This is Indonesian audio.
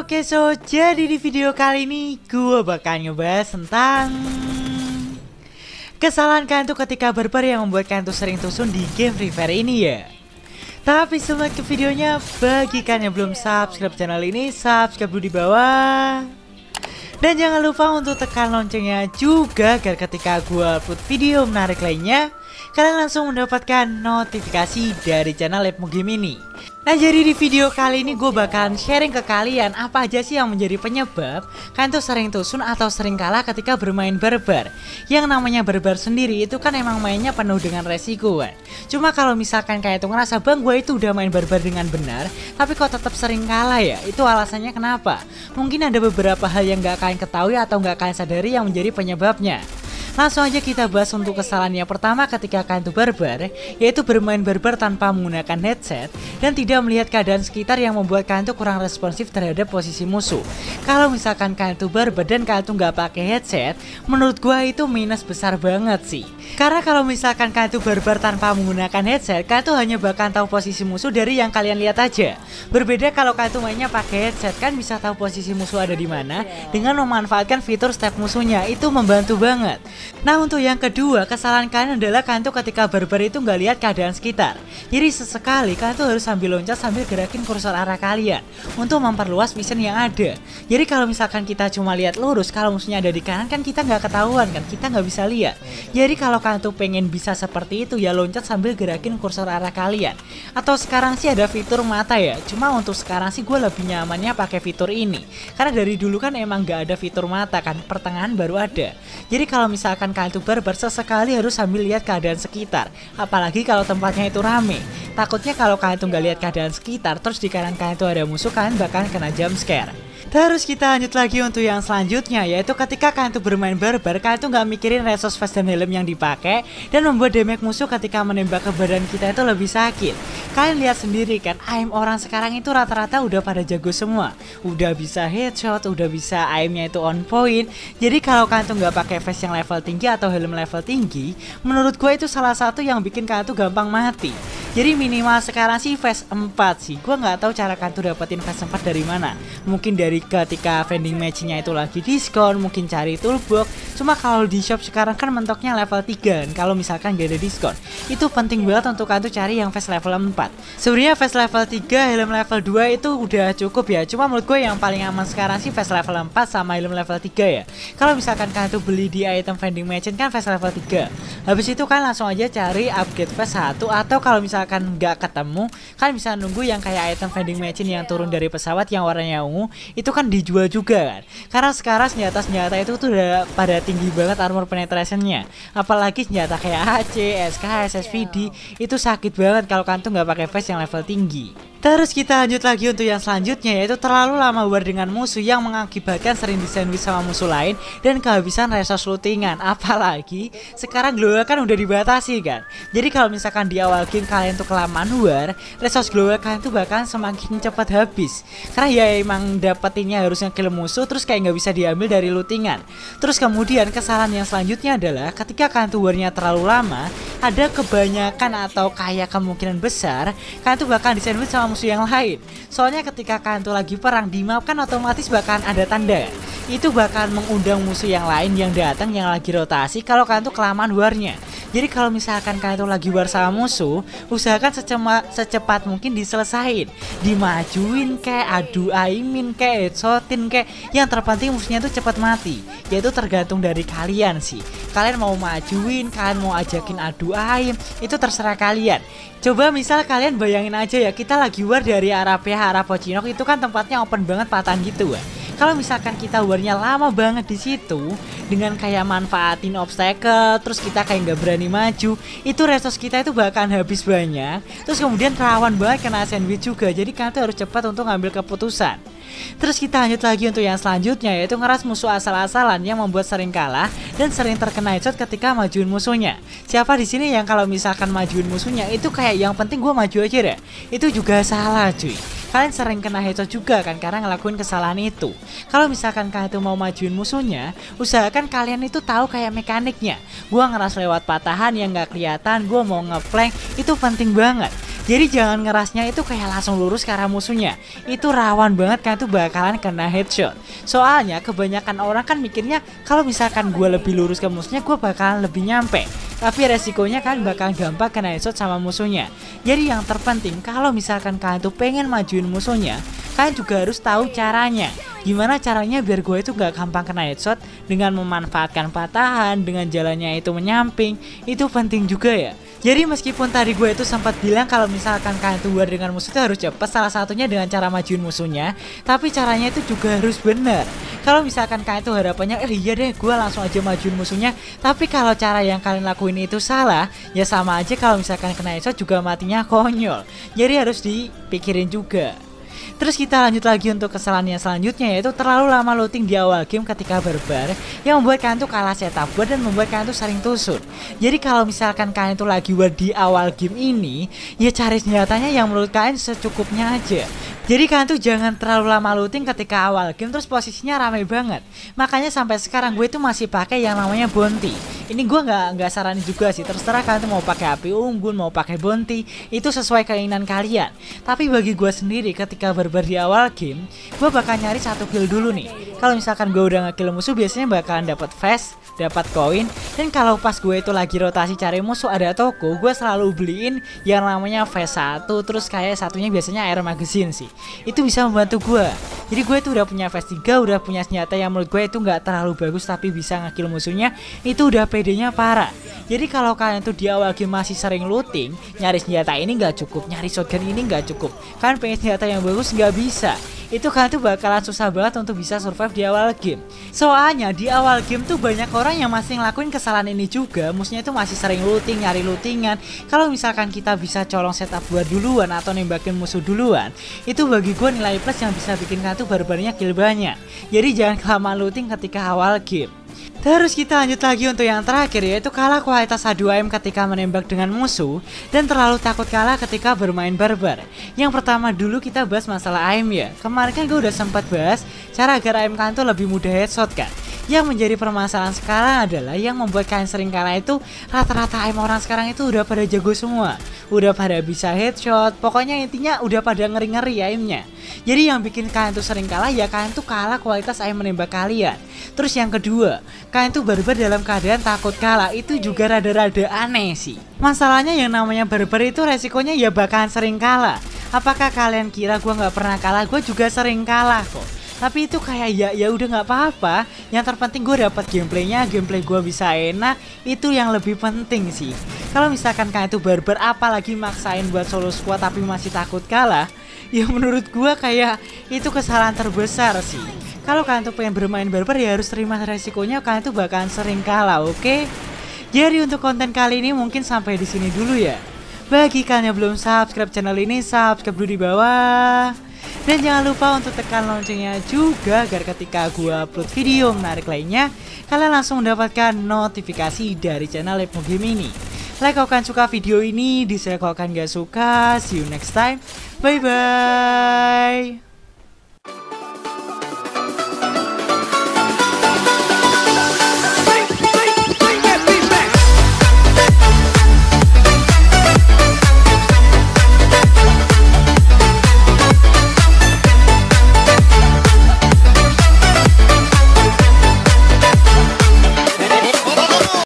Oke, so jadi di video kali ini gue bakal ngebahas tentang kesalahan Kanto ketika barbar yang membuat Kanto sering tusun di game Free Fire ini ya. Tapi sebelum ke videonya, bagi kalian yang belum subscribe channel ini, subscribe dulu di bawah. Dan jangan lupa untuk tekan loncengnya juga agar ketika gue upload video menarik lainnya, kalian langsung mendapatkan notifikasi dari channel EPMO Game ini. Nah, jadi di video kali ini gue bakalan sharing ke kalian apa aja sih yang menjadi penyebab Kanto sering tusun atau sering kalah ketika bermain barbar. Yang namanya barbar sendiri itu kan emang mainnya penuh dengan resiko kan. Cuma kalau misalkan kayak itu ngerasa bang gue itu udah main barbar dengan benar, tapi kok tetap sering kalah ya, itu alasannya kenapa? Mungkin ada beberapa hal yang gak kalian ketahui atau gak kalian sadari yang menjadi penyebabnya. Langsung aja kita bahas untuk kesalahan yang pertama ketika Kanto barbar, yaitu bermain barbar tanpa menggunakan headset dan tidak melihat keadaan sekitar yang membuat Kanto kurang responsif terhadap posisi musuh. Kalau misalkan Kanto barbar dan Kanto nggak pakai headset, menurut gua itu minus besar banget sih. Karena kalau misalkan Kanto barbar tanpa menggunakan headset, Kanto hanya bakal tahu posisi musuh dari yang kalian lihat aja. Berbeda kalau Kanto mainnya pakai headset, kan bisa tahu posisi musuh ada di mana dengan memanfaatkan fitur step musuhnya, itu membantu banget. Nah, untuk yang kedua, kesalahan kalian adalah Kanto ketika barbar itu nggak lihat keadaan sekitar. Jadi sesekali Kanto harus sambil loncat sambil gerakin kursor arah kalian untuk memperluas vision yang ada. Jadi kalau misalkan kita cuma lihat lurus, kalau musuhnya ada di kanan kan kita nggak ketahuan kan, kita nggak bisa lihat. Jadi kalau Kanto pengen bisa seperti itu ya loncat sambil gerakin kursor arah kalian. Atau sekarang sih ada fitur mata ya. Cuma untuk sekarang sih gue lebih nyamannya pakai fitur ini. Karena dari dulu kan emang nggak ada fitur mata kan, pertengahan baru ada. Jadi kalau misalkan Kanto barbar sesekali harus sambil lihat keadaan sekitar, apalagi kalau tempatnya itu rame. Takutnya kalau Kanto nggak lihat keadaan sekitar, terus di kanan Kanto ada musuh, kalian bahkan kena jump scare. Terus kita lanjut lagi untuk yang selanjutnya, yaitu ketika Kanto bermain barbar, Kanto nggak mikirin resource vest dan helm yang dipakai dan membuat damage musuh ketika menembak ke badan kita itu lebih sakit. Kalian lihat sendiri kan, aim orang sekarang itu rata-rata udah pada jago semua, udah bisa headshot, udah bisa aimnya itu on point. Jadi kalau Kanto nggak pakai vest yang level tinggi atau helm level tinggi, menurut gue itu salah satu yang bikin Kanto gampang mati. Jadi minimal sekarang sih vest 4 sih. Gue nggak tahu cara Kanto dapetin vest 4 dari mana. Mungkin dari ketika vending matchnya itu lagi diskon, mungkin cari toolbox. Cuma kalau di shop sekarang kan mentoknya level 3. Kalau misalkan gak ada diskon, itu penting banget untuk Kanto cari yang vest level 4. Sebenarnya vest level 3, helm level 2 itu udah cukup ya. Cuma menurut gue yang paling aman sekarang sih vest level 4 sama helm level 3 ya. Kalau misalkan Kanto beli di item vending match kan vest level 3. Habis itu kan langsung aja cari upgrade vest 1, atau kalau misalkan akan nggak ketemu kan bisa nunggu yang kayak item vending machine yang turun dari pesawat yang warnanya ungu itu kan dijual juga kan. Karena sekarang senjata-senjata itu tuh udah pada tinggi banget armor penetrationnya, apalagi senjata kayak HCS, KSSVD itu sakit banget kalau Kanto nggak pakai vest yang level tinggi. Terus kita lanjut lagi untuk yang selanjutnya, yaitu terlalu lama war dengan musuh yang mengakibatkan sering disandwich sama musuh lain dan kehabisan resource lootingan. Apalagi sekarang global kan udah dibatasi kan. Jadi kalau misalkan di awal game kalian tuh kelamaan war, resource global kalian tuh bahkan semakin cepat habis. Karena ya emang dapetinnya harusnya kill musuh, terus kayak nggak bisa diambil dari lootingan. Terus kemudian kesalahan yang selanjutnya adalah ketika kalian tuh warnya terlalu lama, ada kebanyakan atau kayak kemungkinan besar kalian tuh bakal disandwich sama musuh yang lain. Soalnya ketika Kanto lagi perang di map kan otomatis bahkan ada tanda, itu bahkan mengundang musuh yang lain yang datang yang lagi rotasi kalau Kanto kelamaan warnya. Jadi kalau misalkan Kanto lagi war sama musuh, usahakan secepat mungkin diselesain, dimajuin kayak adu aimin kayak headshotin kayak, yang terpenting musuhnya itu cepat mati. Yaitu tergantung dari kalian sih, kalian mau majuin, kalian mau ajakin adu aim, itu terserah kalian. Coba misal kalian bayangin aja ya, kita lagi war dari arah PH, arah Pochinok itu kan tempatnya open banget, patahan gitu ya. Kalau misalkan kita warnya lama banget di situ, dengan kayak manfaatin obstacle, terus kita kayak nggak berani maju, itu resource kita itu bahkan habis banyak. Terus kemudian rawan banget kena sandwich juga. Jadi Kanto harus cepat untuk ngambil keputusan. Terus kita lanjut lagi untuk yang selanjutnya, yaitu ngeras musuh asal-asalan yang membuat sering kalah dan sering terkena headshot ketika majuin musuhnya. Siapa di sini yang kalau misalkan majuin musuhnya itu kayak yang penting gue maju aja deh? Itu juga salah cuy. kalian sering kena headshot juga kan karena ngelakuin kesalahan itu. Kalau misalkan kalian itu mau majuin musuhnya, usahakan kalian itu tahu kayak mekaniknya. Gua ngeras lewat patahan yang nggak kelihatan, gua mau ngeflank, itu penting banget. Jadi jangan ngerasnya itu kayak langsung lurus ke arah musuhnya. Itu rawan banget kan, itu bakalan kena headshot. Soalnya kebanyakan orang kan mikirnya kalau misalkan gue lebih lurus ke musuhnya, gue bakalan lebih nyampe. Tapi resikonya kan bakal gampang kena headshot sama musuhnya. Jadi yang terpenting kalau misalkan kalian tuh pengen majuin musuhnya, kalian juga harus tahu caranya. Gimana caranya biar gue itu gak gampang kena headshot? Dengan memanfaatkan patahan, dengan jalannya itu menyamping. Itu penting juga ya. Jadi meskipun tadi gue itu sempat bilang kalau misalkan kalian tuh war dengan musuh itu harus cepat, salah satunya dengan cara majuin musuhnya, tapi caranya itu juga harus benar. Kalau misalkan kalian tuh harapannya iya deh gue langsung aja majuin musuhnya, tapi kalau cara yang kalian lakuin itu salah, ya sama aja kalau misalkan kena headshot juga matinya konyol. Jadi harus dipikirin juga. Terus kita lanjut lagi untuk kesalahannya selanjutnya, yaitu terlalu lama looting di awal game ketika barbar, yang membuat kalian tuh kalah setup war dan membuat kalian tuh sering tusuk. Jadi kalau misalkan kalian tuh lagi war di awal game ini, ya cari senjatanya yang menurut kalian secukupnya aja. Jadi kalian tuh jangan terlalu lama looting ketika awal game terus posisinya ramai banget. Makanya sampai sekarang gue tuh masih pakai yang namanya bounty. Ini gue nggak saranin juga sih, terserah kalian tuh mau pakai api unggun, mau pakai bounty, itu sesuai keinginan kalian. Tapi bagi gue sendiri ketika barbar di awal game, gue bakal nyari satu kill dulu nih. Kalau misalkan gue udah nge-kill musuh, biasanya bakalan dapat vest, dapat koin, dan kalau pas gue itu lagi rotasi cari musuh ada toko, gue selalu beliin yang namanya vest satu, terus kayak satunya biasanya air magazine sih. Itu bisa membantu gue. Jadi gue tuh udah punya vest 3, udah punya senjata yang menurut gue itu nggak terlalu bagus tapi bisa nge-kill musuhnya, itu udah PD-nya parah. Jadi kalau kalian tuh di awal game masih sering looting, nyari senjata ini nggak cukup, nyari shotgun ini nggak cukup, kalian pengen senjata yang bagus nggak bisa, itu kalian tuh bakalan susah banget untuk bisa survive di awal game. Soalnya di awal game tuh banyak orang yang masih ngelakuin kesalahan ini juga. Musuhnya itu masih sering looting, nyari lootingan. Kalau misalkan kita bisa colong setup war duluan atau nembakin musuh duluan, itu bagi gue nilai plus yang bisa bikin kalian tuh barbarnya kill banyak. Jadi jangan kelamaan looting ketika awal game. Terus kita lanjut lagi untuk yang terakhir, yaitu kalah kualitas A2M ketika menembak dengan musuh dan terlalu takut kalah ketika bermain barbar. Yang pertama dulu kita bahas masalah aim ya. Kemarin kan gue udah sempat bahas cara agar aim kalian tuh lebih mudah headshot kan. Yang menjadi permasalahan sekarang adalah yang membuat kalian sering kalah itu rata-rata aim orang sekarang itu udah pada jago semua, udah pada bisa headshot, pokoknya intinya udah pada ngeri-ngeri aimnya. Jadi yang bikin kalian tuh sering kalah ya kalian tuh kalah kualitas aim menembak kalian. Terus yang kedua, kalian tuh barbar dalam keadaan takut kalah itu juga rada-rada aneh sih. Masalahnya yang namanya barbar itu resikonya ya bakalan sering kalah. Apakah kalian kira gue nggak pernah kalah? Gue juga sering kalah kok. Tapi itu kayak ya udah nggak apa-apa. Yang terpenting gue dapat gameplaynya, gameplay gue bisa enak, itu yang lebih penting sih. Kalau misalkan kalian tuh barbar apalagi maksain buat solo squad tapi masih takut kalah, ya menurut gue kayak itu kesalahan terbesar sih. Kalau kalian tuh pengen bermain barbar ya harus terima resikonya, kalian tuh bakalan sering kalah, oke? Jadi untuk konten kali ini mungkin sampai di sini dulu ya. Bagi kalian yang belum subscribe channel ini, subscribe dulu di bawah. Dan jangan lupa untuk tekan loncengnya juga agar ketika gua upload video menarik lainnya, kalian langsung mendapatkan notifikasi dari channel EPMO Game ini. Like kalau kalian suka video ini, dislike kalau kalian gak suka. See you next time. Bye bye.